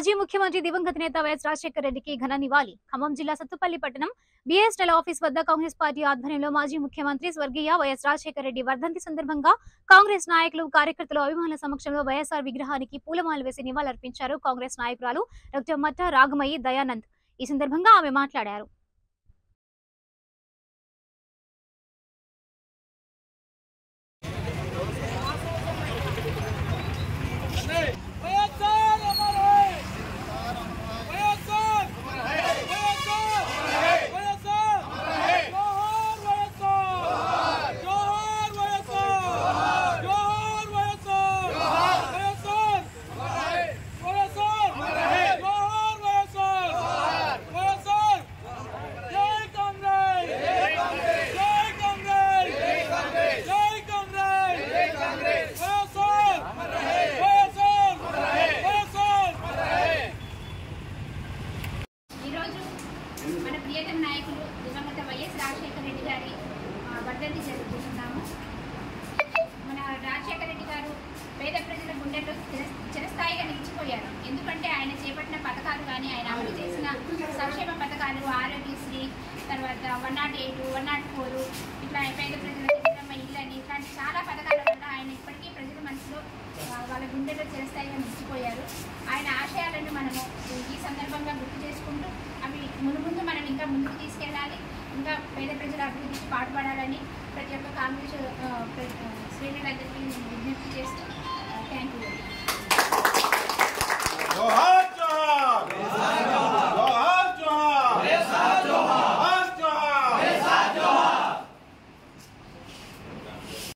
మాజీ ముఖ్యమంత్రి దివంగత నేత వైఎస్ రాజశేఖర్ రెడ్డికి ఘన నివాళి ఖమ్మం జిల్లా సత్తుపల్లి పట్టణం బిఎస్ఎల్ ఆఫీస్ వద్ద కాంగ్రెస్ పార్టీ ఆధ్వర్యంలో మాజీ ముఖ్యమంత్రి స్వర్గీయ వైఎస్ రాజశేఖర్ రెడ్డి వర్ధంతి సందర్భంగా కాంగ్రెస్ నాయకులు కార్యకర్తలు అభిమానుల సమక్షంలో వైఎస్ఆర్ విగ్రహానికి పూలమాలలు వేసి నివాళులర్పించారు కాంగ్రెస్ నాయకురాలు డాక్టర్ మట్టా రాగమయ్య దయానంద్। ఈ సందర్భంగా ఆమె మాట్లాడారు। వైఎస్ రాజశేఖర్ రెడ్డి గారి వర్ధంతి జరుపుకుంటున్నాము। మన రాజశేఖర్ రెడ్డి గారు పేద ప్రజల గుండెల్లో చిరస్థాయిగా నిలిచిపోయారు। ఎందుకంటే ఆయన చేపట్టిన పథకాలు కానీ ఆయన అమలు చేసిన సంక్షేమ పథకాలు ఆరోగ్యశ్రీ, తర్వాత 108, 104 ఇట్లా పేద ప్రజల ఇళ్ళని ఇట్లాంటి చాలా పథకాల వల్ల ఆయన ఇప్పటికీ ప్రజల మనసులో వాళ్ళ గుండెల్లో చిరస్థాయిగా నిలిచిపోయారు। ఆయన ఆశయాలను మనము ఈ సందర్భంగా గుర్తు చేసుకుంటూ అవి మునుముందు మనం ఇంకా ముందుకు తీసుకెళ్ళాలి, ఇంకా పేద ప్రజల అభివృద్ధికి పాటుపడాలని ప్రతి ఒక్క కాంగ్రెస్ శ్రేణులందరికీ విజ్ఞప్తి చేస్తూ థ్యాంక్ యూ।